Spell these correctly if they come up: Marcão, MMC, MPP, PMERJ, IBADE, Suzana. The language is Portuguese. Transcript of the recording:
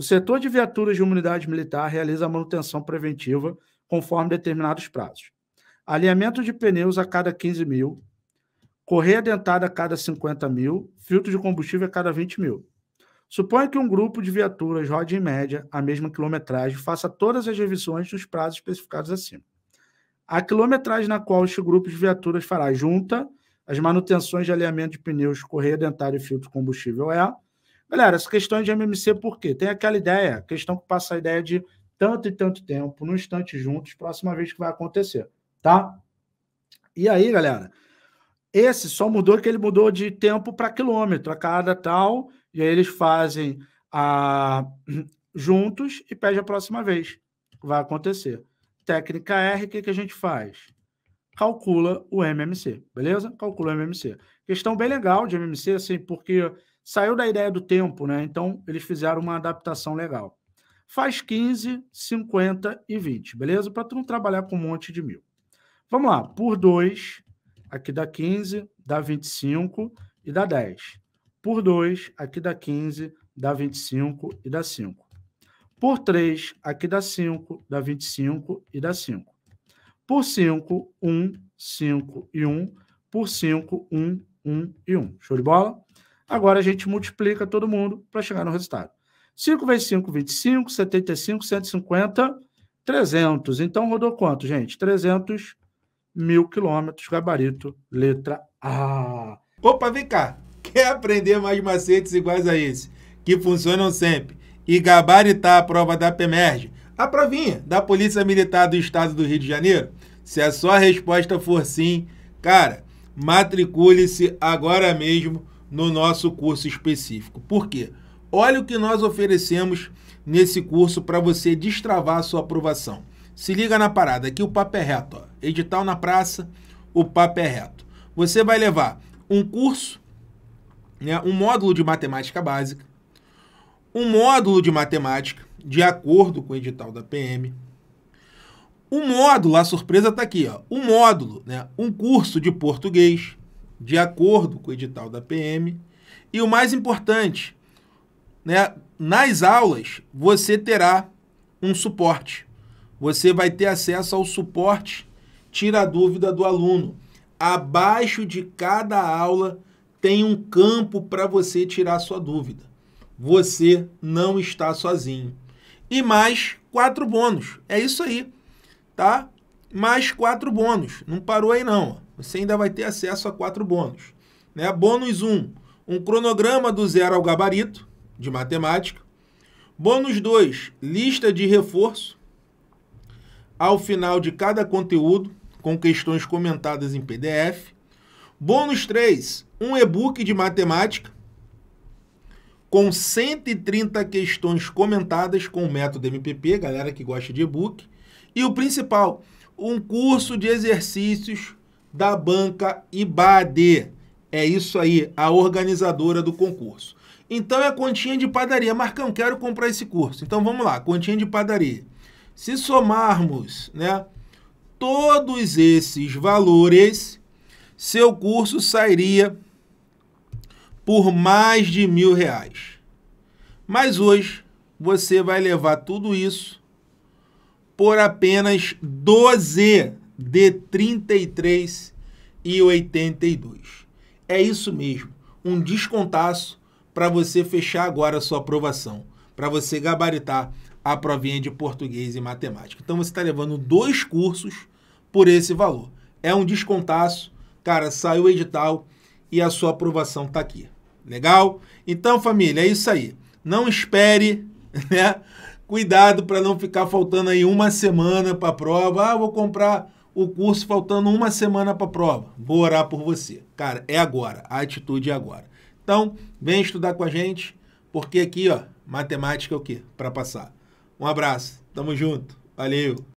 O setor de viaturas de uma unidade militar realiza a manutenção preventiva conforme determinados prazos. Alinhamento de pneus a cada 15 mil, correia dentada a cada 50 mil, filtro de combustível a cada 20 mil. Suponha que um grupo de viaturas rode em média a mesma quilometragem e faça todas as revisões nos prazos especificados acima. A quilometragem na qual este grupo de viaturas fará junta as manutenções de alinhamento de pneus, correia dentada e filtro de combustível é... Galera, essa questão de MMC por quê? Tem aquela ideia, questão que passa a ideia de tanto e tanto tempo, num instante juntos, próxima vez que vai acontecer, tá? E aí, galera, esse só mudou que ele mudou de tempo para quilômetro, a cada tal, e aí eles fazem juntos e pede a próxima vez que vai acontecer. Técnica R, o que, que a gente faz? Calcula o MMC, beleza? Calcula o MMC. Questão bem legal de MMC, assim, porque saiu da ideia do tempo, né? Então, eles fizeram uma adaptação legal. Faz 15, 50 e 20, beleza? Para tu não trabalhar com um monte de mil. Vamos lá, por 2, aqui dá 15, dá 25 e dá 10. Por 2, aqui dá 15, dá 25 e dá 5. Por 3, aqui dá 5, dá 25 e dá 5. Por 5, 1, 5 e 1. Por 5, 1, 1 e 1. Show de bola? Agora a gente multiplica todo mundo para chegar no resultado. 5 vezes 5, 25, 75, 150, 300. Então rodou quanto, gente? 300 mil quilômetros, gabarito, letra A. Opa, vem cá. Quer aprender mais macetes iguais a esse, que funcionam sempre, e gabaritar a prova da PMERJ, a provinha da Polícia Militar do Estado do Rio de Janeiro? Se a sua resposta for sim, cara, matricule-se agora mesmo no nosso curso específico. Por quê? Olha o que nós oferecemos nesse curso para você destravar a sua aprovação. Se liga na parada, aqui o papo é reto. Ó. Edital na praça, o papo é reto. Você vai levar um curso, né, um módulo de matemática básica, um módulo de matemática de acordo com o edital da PM, um módulo, a surpresa está aqui, ó, um módulo, né, um curso de português, de acordo com o edital da PM. E o mais importante, né, nas aulas você terá um suporte. Você vai ter acesso ao suporte tira a dúvida do aluno. Abaixo de cada aula tem um campo para você tirar sua dúvida. Você não está sozinho. E mais 4 bônus. É isso aí, tá? Mais 4 bônus. Não parou aí não, você ainda vai ter acesso a 4 bônus. Né? Bônus 1, um cronograma do zero ao gabarito, de matemática. Bônus 2, lista de reforço, ao final de cada conteúdo, com questões comentadas em PDF. Bônus 3, um e-book de matemática, com 130 questões comentadas com o método MPP, galera que gosta de e-book. E o principal, um curso de exercícios da banca IBADE. É isso aí, a organizadora do concurso. Então é continha de padaria. Marcão, quero comprar esse curso. Então vamos lá, continha de padaria. Se somarmos, né, todos esses valores, seu curso sairia por mais de R$ 1.000. Mas hoje você vai levar tudo isso por apenas 12 de R$ 33,82. É isso mesmo, um descontaço para você fechar agora a sua aprovação, para você gabaritar a provinha de português e matemática. Então você está levando 2 cursos por esse valor. É um descontaço, cara, saiu o edital e a sua aprovação está aqui. Legal? Então, família, é isso aí. Não espere, né? Cuidado para não ficar faltando aí uma semana para a prova. Ah, vou comprar o curso faltando uma semana para a prova. Vou orar por você. Cara, é agora. A atitude é agora. Então, vem estudar com a gente, porque aqui, ó, matemática é o quê? Para passar. Um abraço. Tamo junto. Valeu.